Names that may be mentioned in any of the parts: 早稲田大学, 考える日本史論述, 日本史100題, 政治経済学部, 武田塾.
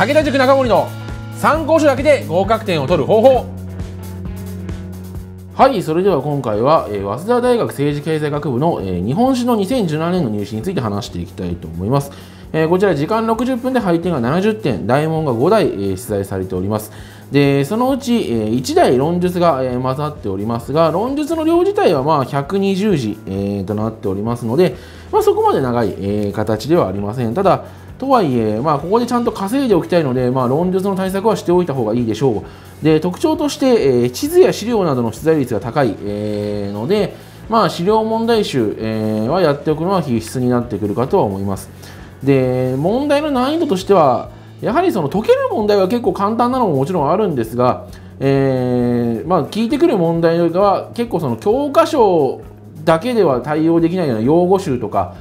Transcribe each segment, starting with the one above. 武田塾中森の参考書だけで合格点を取る方法。はい、それでは今回は、早稲田大学政治経済学部の、日本史の2017年の入試について話していきたいと思います。こちら時間60分で配点が70点、大問が5題、出題されております。で、そのうち、1題論述が、混ざっておりますが、論述の量自体は、120字、となっておりますので、そこまで長い、形ではありません。ただ、とはいえ、ここでちゃんと稼いでおきたいので、論述の対策はしておいた方がいいでしょう。で、特徴として、地図や資料などの出題率が高い、ので、資料問題集、はやっておくのは必須になってくるかとは思います。で、問題の難易度としては、やはりその解ける問題は結構簡単なのももちろんあるんですが、聞いてくる問題は結構その教科書だけでは対応できないような用語集とか、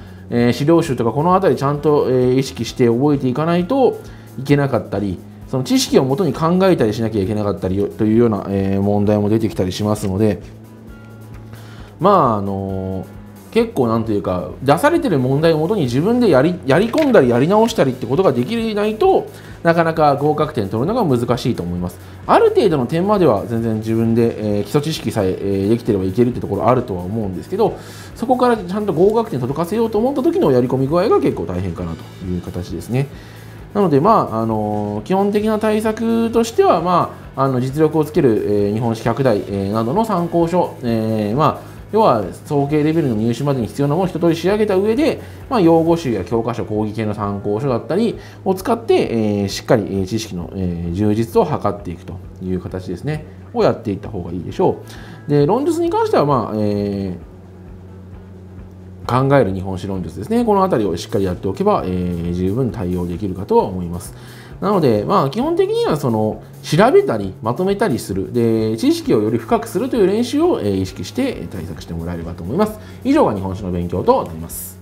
資料集とかこの辺りちゃんと、意識して覚えていかないといけなかったり、その知識をもとに考えたりしなきゃいけなかったりというような、問題も出てきたりしますので、結構なんというか出されてる問題をもとに自分でやり込んだりやり直したりってことができないとなかなか合格点取るのが難しいと思います。ある程度の点までは全然自分で、基礎知識さえ、できてればいけるってところあるとは思うんですけど、そこからちゃんと合格点届かせようと思った時のやり込み具合が結構大変かなという形ですね。なので、基本的な対策としては、実力をつける、日本史100題、などの参考書、要は総計レベルの入試までに必要なものを一通り仕上げた上で、用語集や教科書、講義系の参考書だったりを使って、しっかり知識の、充実を図っていくという形ですね、をやっていった方がいいでしょう。で、論述に関しては、考える日本史論述ですね、この辺りをしっかりやっておけば、十分対応できるかとは思います。なので、基本的にはその調べたりまとめたりする、で、知識をより深くするという練習を意識して対策してもらえればと思います。以上が日本史の勉強となります。